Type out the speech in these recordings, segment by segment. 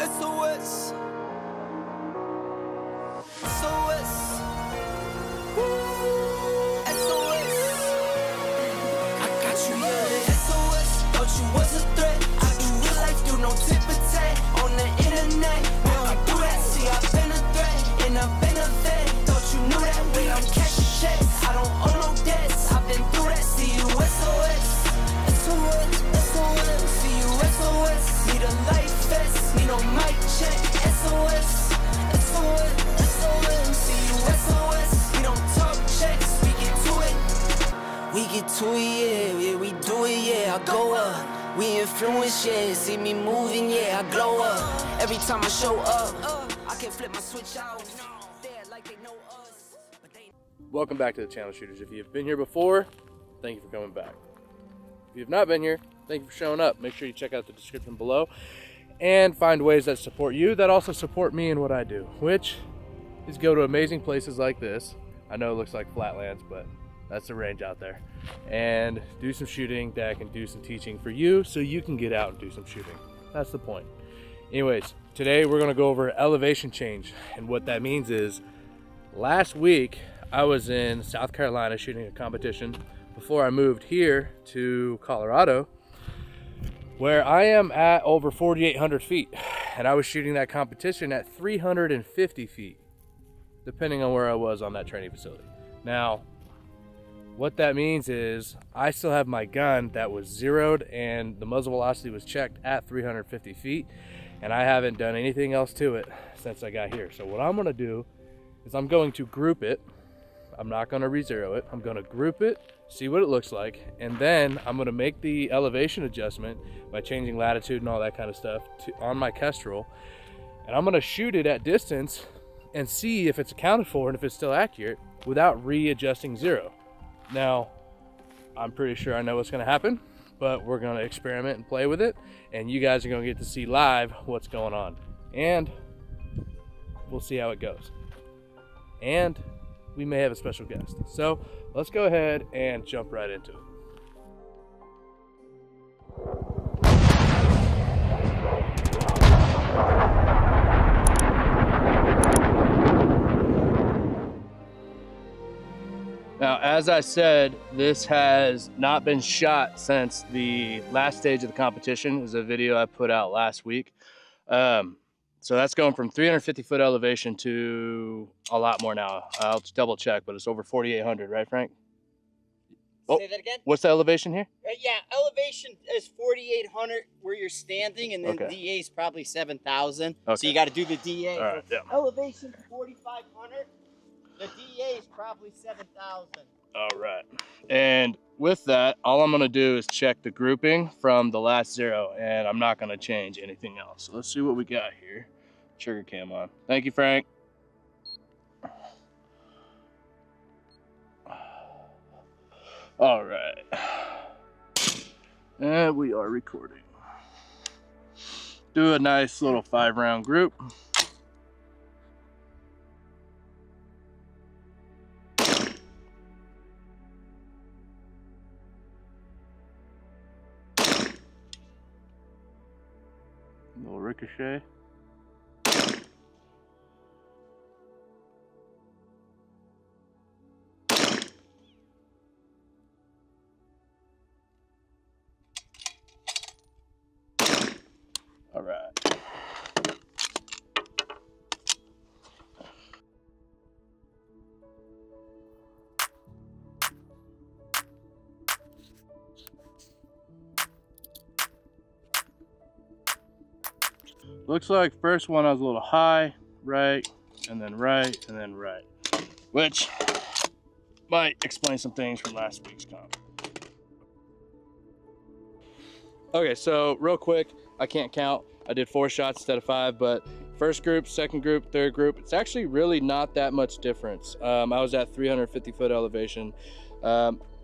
SOS. SOS. Yeah, see me moving, yeah, I glow up. Every time I show up, I can flip my switch out. Welcome back to the channel, shooters. If you've been here before, thank you for coming back. If you've not been here, thank you for showing up. Make sure you check out the description below and find ways that support you, that also support me in what I do, which is go to amazing places like this. I know it looks like flatlands, but that's the range out there, and do some shooting that can do some teaching for you so you can get out and do some shooting. That's the point. Anyways, today we're gonna go over elevation change, and what that means is last week I was in South Carolina shooting a competition before I moved here to Colorado, where I am at over 4,800 feet, and I was shooting that competition at 350 feet, depending on where I was on that training facility. Now, what that means is I still have my gun that was zeroed and the muzzle velocity was checked at 350 feet, and I haven't done anything else to it since I got here. So what I'm gonna do is I'm going to group it. I'm not gonna re-zero it. I'm gonna group it, see what it looks like, and then I'm gonna make the elevation adjustment by changing latitude and all that kind of stuff on my Kestrel. And I'm gonna shoot it at distance and see if it's accounted for and if it's still accurate without readjusting zero. Now, I'm pretty sure I know what's gonna happen, but we're gonna experiment and play with it, and you guys are gonna get to see live what's going on. And we'll see how it goes. And we may have a special guest. So let's go ahead and jump right into it. Now, as I said, this has not been shot since the last stage of the competition. It was a video I put out last week. So that's going from 350 foot elevation to a lot more now. I'll double check, but it's over 4,800, right, Frank? Oh, say that again? What's the elevation here? Yeah, elevation is 4,800 where you're standing, and then okay. DA is probably 7,000. Okay. So you got to do the DA. All right, yeah. Elevation 4,500. The DA is probably 7,000. All right. And with that, all I'm going to do is check the grouping from the last zero, and I'm not going to change anything else. So let's see what we got here. Trigger cam on. Thank you, Frank. All right. And we are recording. Do a nice little 5-round group. Ricochet. All right. Looks like first one I was a little high, right, and then right, and then right, which might explain some things from last week's comp. Okay, so real quick, I can't count. I did 4 shots instead of 5, but first group, second group, third group, it's actually really not that much difference. I was at 350 foot elevation,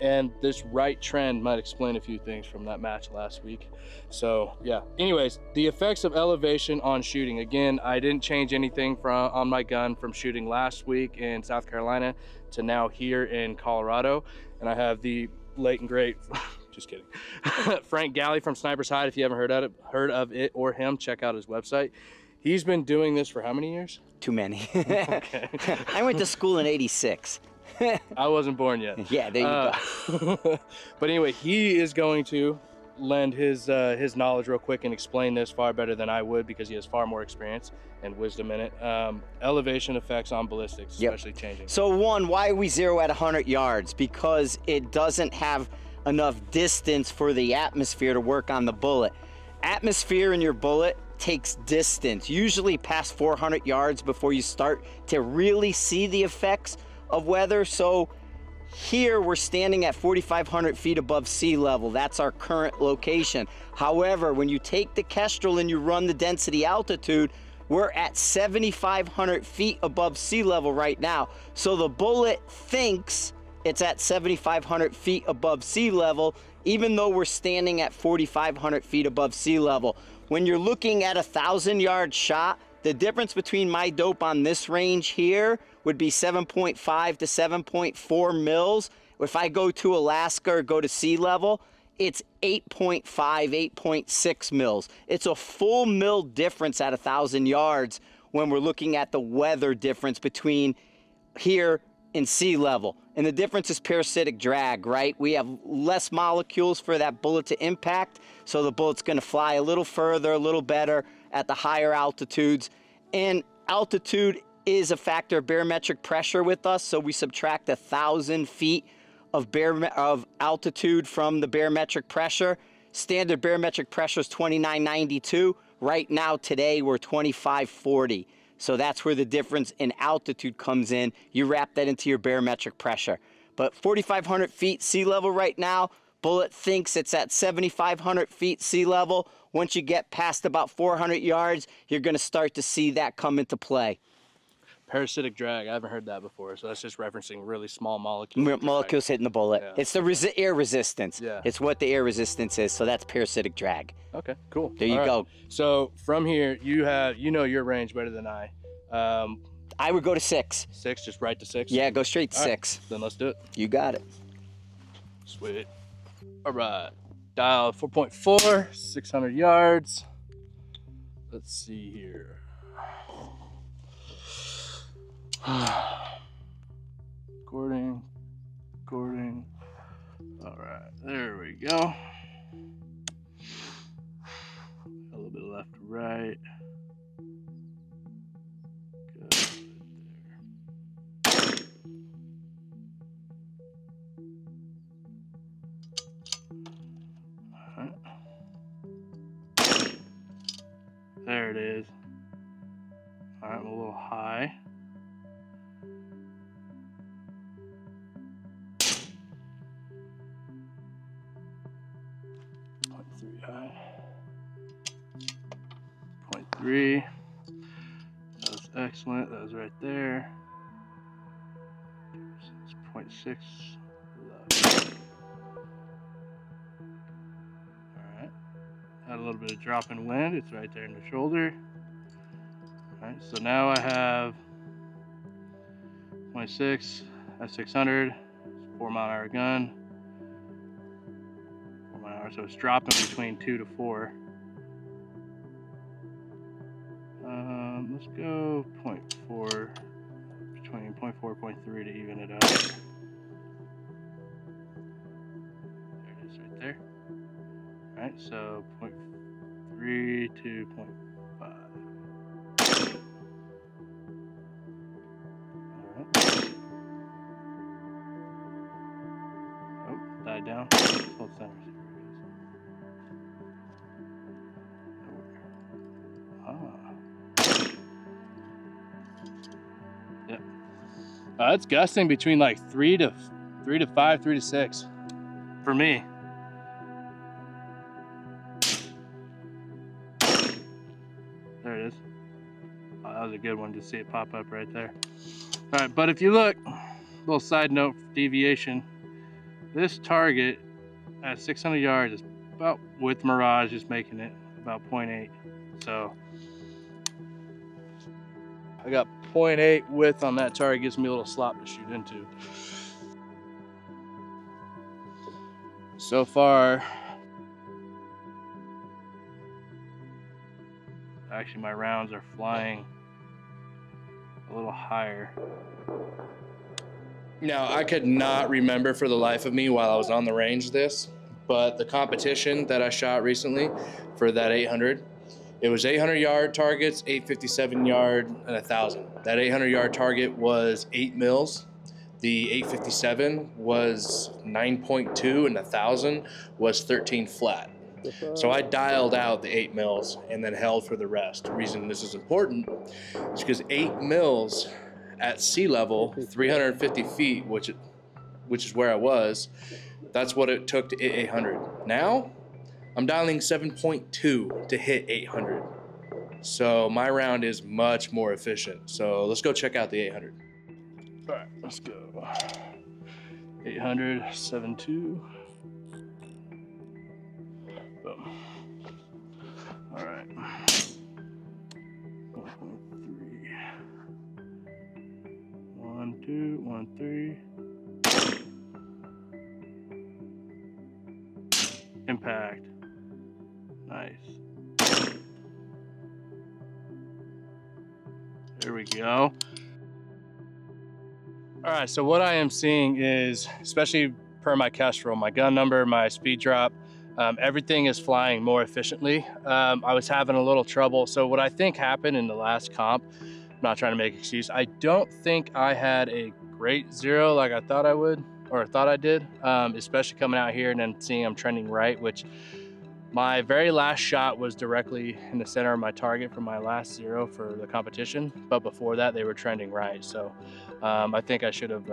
and this right trend might explain a few things from that match last week. So yeah, anyways, the effects of elevation on shooting. Again, I didn't change anything on my gun from shooting last week in South Carolina to now here in Colorado. And I have the late and great, just kidding, Frank Galley from Sniper's Hide. If you haven't heard of it or him, check out his website. He's been doing this for how many years? Too many. Okay. I went to school in '86. I wasn't born yet. Yeah, there you go. But anyway, he is going to lend his knowledge real quick and explain this far better than I would, because he has far more experience and wisdom in it. Elevation effects on ballistics, especially changing. So one, why are we 0 at 100 yards? Because it doesn't have enough distance for the atmosphere to work on the bullet. Atmosphere in your bullet takes distance, usually past 400 yards before you start to really see the effects of weather. So here we're standing at 4,500 feet above sea level. That's our current location. However, when you take the Kestrel and you run the density altitude, we're at 7,500 feet above sea level right now. So the bullet thinks it's at 7,500 feet above sea level, even though we're standing at 4,500 feet above sea level. When you're looking at a 1,000-yard shot, the difference between my dope on this range here would be 7.5 to 7.4 mils. If I go to Alaska or go to sea level, it's 8.5, 8.6 mils. It's a full mil difference at 1,000 yards when we're looking at the weather difference between here and sea level. And the difference is parasitic drag, right? We have less molecules for that bullet to impact, so the bullet's gonna fly a little further, a little better at the higher altitudes. And altitude is a factor of barometric pressure with us, so we subtract 1,000 feet of altitude from the barometric pressure. Standard barometric pressure is 2992. Right now, today, we're 2540. So that's where the difference in altitude comes in. You wrap that into your barometric pressure. But 4,500 feet sea level right now, bullet thinks it's at 7,500 feet sea level. Once you get past about 400 yards, you're gonna start to see that come into play. Parasitic drag, I haven't heard that before, so that's just referencing really small molecules. Molecules hitting the bullet. Yeah. It's the air resistance. Yeah. It's what the air resistance is, so that's parasitic drag. Okay, cool. There you go. So from here, you know your range better than I. I would go to 6. 6, just right to 6? Yeah, go straight to 6. Right, then let's do it. You got it. Sweet. All right, dial 4.4, 600 yards. Let's see here. Recording. All right, there we go. A little bit left to right. Good, there. All right. There it is. All right, I'm a little high. That was excellent. That was right there. 0.6 left. Alright. Had a little bit of drop in wind. It's right there in the shoulder. Alright, so now I have 0.6 at 600. 4 mile an hour gun. 4 mile an hour. So it's dropping between 2 to 4. Let's go 0.4, between 0.4 and 0.3 to even it up. There it is right there. All right, so 0.3 to 0.5. All right. Oh, died down. Hold center. It's gusting between like 3 to 5, 3 to 6 for me. There it is. Oh, that was a good one to see it pop up right there. All right, but if you look, little side note for deviation, this target at 600 yards is about, with Mirage just making it about 0.8. So I got 0.8 width on that target, gives me a little slop to shoot into. So far, Actually, my rounds are flying a little higher. Now, I could not remember for the life of me while I was on the range this, but the competition that I shot recently for that 800, it was 800-yard targets, 857-yard, and 1,000. That 800-yard target was 8 mils. The 857 was 9.2, and 1,000 was 13 flat. So I dialed out the 8 mils and then held for the rest. The reason this is important is because 8 mils at sea level, 350 feet, which is where I was, that's what it took to hit 800. Now, I'm dialing 7.2 to hit 800. So my round is much more efficient. So let's go check out the 800. All right, let's go. 800, 7.2. Boom. All right. 1.3. 1, 2, 1, 3. Impact. Nice. There we go. All right, so what I am seeing is, especially per my Kestrel, my gun number, my speed drop, everything is flying more efficiently. I was having a little trouble. So what I think happened in the last comp, I'm not trying to make excuses, I don't think I had a great zero like I thought I would, or thought I did, especially coming out here and then seeing I'm trending right, which my very last shot was directly in the center of my target from my last zero for the competition. But before that, they were trending right. So I think I should have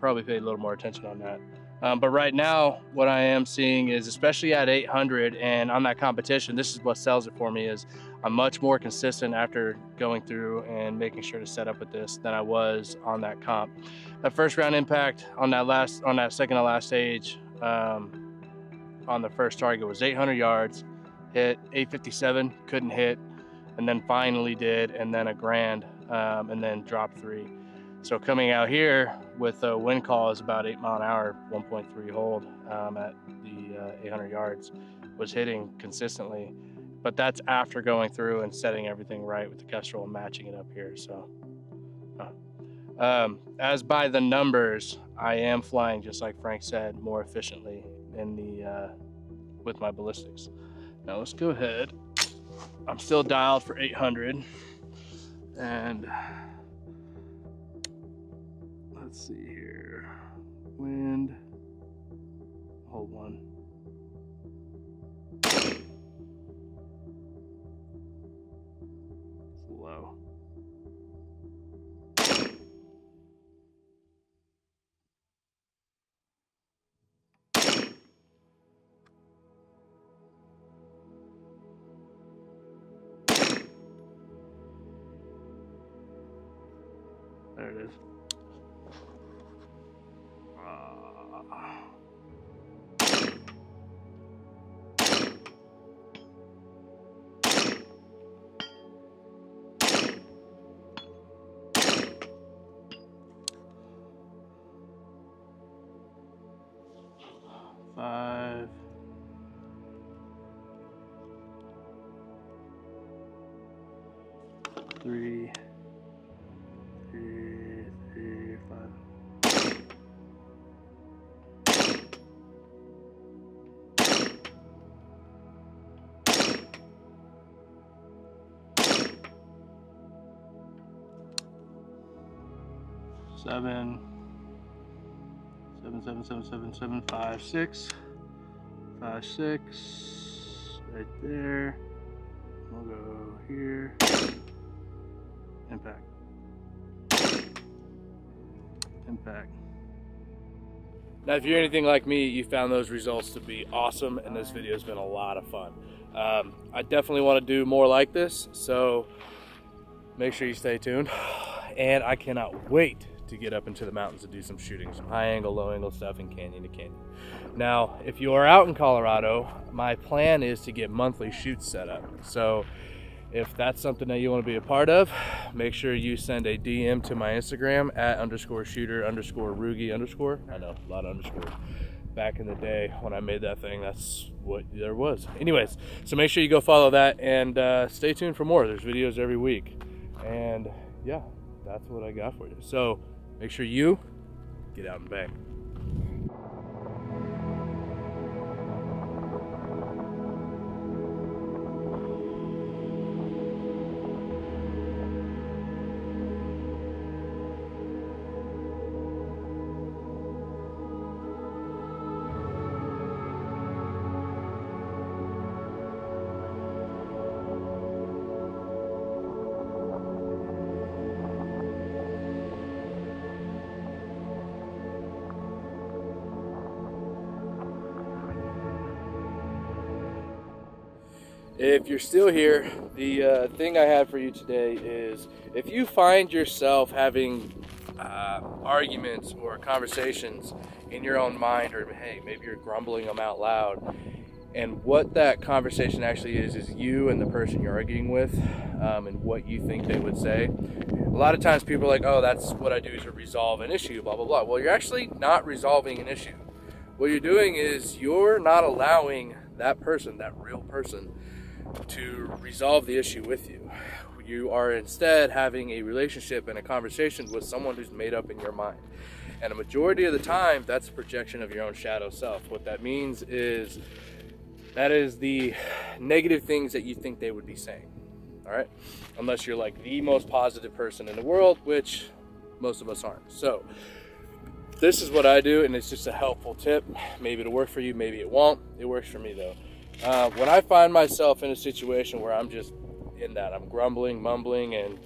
probably paid a little more attention on that. But right now, what I am seeing is, especially at 800 and on that competition, this is what sells it for me, is I'm much more consistent after going through and making sure to set up with this than I was on that comp. That first round impact on that second to last stage, on the first target was 800 yards, hit 857, couldn't hit, and then finally did, and then a grand, and then dropped 3. So coming out here with a wind call is about 8 mile an hour, 1.3 hold at the 800 yards, was hitting consistently, but that's after going through and setting everything right with the Kestrel and matching it up here. So as by the numbers, I am flying, just like Frank said, more efficiently in the with my ballistics. Now let's go ahead. I'm still dialed for 800, and let's see here. Wind. Hold one. It's low. There it is. Seven, seven, seven, seven, seven, 5, 6, 5, 6, right there. We'll go here. Impact. Impact. Now, if you're anything like me, you found those results to be awesome, and this video has been a lot of fun. I definitely want to do more like this, so make sure you stay tuned. And I cannot wait to get up into the mountains and do some shooting, some high angle, low angle stuff, and canyon to canyon. Now, if you are out in Colorado, my plan is to get monthly shoots set up. So if that's something that you want to be a part of, make sure you send a DM to my Instagram at _shooter_rugi_. I know, a lot of underscores. back in the day when I made that thing, that's what there was. Anyways, so make sure you go follow that, and stay tuned for more. There's videos every week. And yeah, that's what I got for you. So make sure you get out and bang. If you're still here, the thing I have for you today is, if you find yourself having arguments or conversations in your own mind, or hey, maybe you're grumbling them out loud, and what that conversation actually is you and the person you're arguing with, and what you think they would say. A lot of times people are like, oh, that's what I do is to resolve an issue, blah, blah, blah. Well, you're actually not resolving an issue. What you're doing is you're not allowing that person, that real person, to resolve the issue with you. You are instead having a relationship and a conversation with someone who's made up in your mind. And a majority of the time, that's a projection of your own shadow self. What that means is that is the negative things that you think they would be saying, all right? Unless you're like the most positive person in the world, which most of us aren't. So this is what I do, and it's just a helpful tip. Maybe it'll work for you, maybe it won't. It works for me though. When I find myself in a situation where I'm just in that, I'm grumbling, mumbling, and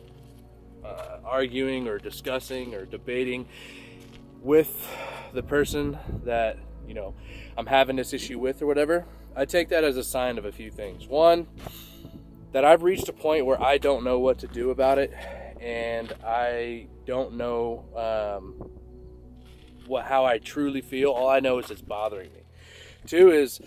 arguing or discussing or debating with the person that, you know, I'm having this issue with or whatever, I take that as a sign of a few things. One, that I've reached a point where I don't know what to do about it, and I don't know how I truly feel. All I know is it's bothering me. Two is,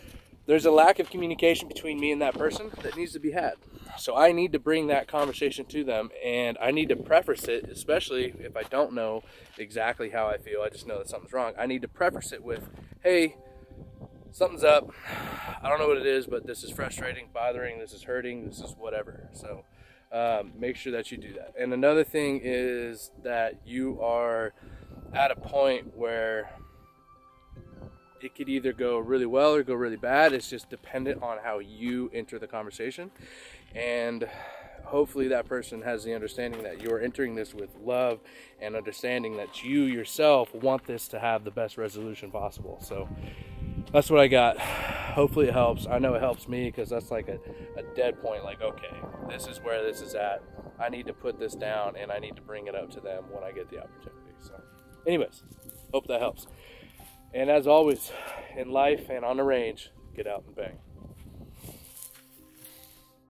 there's a lack of communication between me and that person that needs to be had. So I need to bring that conversation to them, and I need to preface it, especially if I don't know exactly how I feel. I just know that something's wrong. I need to preface it with, hey, something's up. I don't know what it is, but this is frustrating, bothering, this is hurting, this is whatever. So make sure that you do that. And another thing is that you are at a point where it could either go really well or go really bad. It's just dependent on how you enter the conversation. And hopefully that person has the understanding that you're entering this with love and understanding that you yourself want this to have the best resolution possible. So that's what I got. Hopefully it helps. I know it helps me, because that's like a dead point. Like, okay, this is where this is at. I need to put this down, and I need to bring it up to them when I get the opportunity. So anyways, hope that helps. And as always, in life and on the range, get out and bang.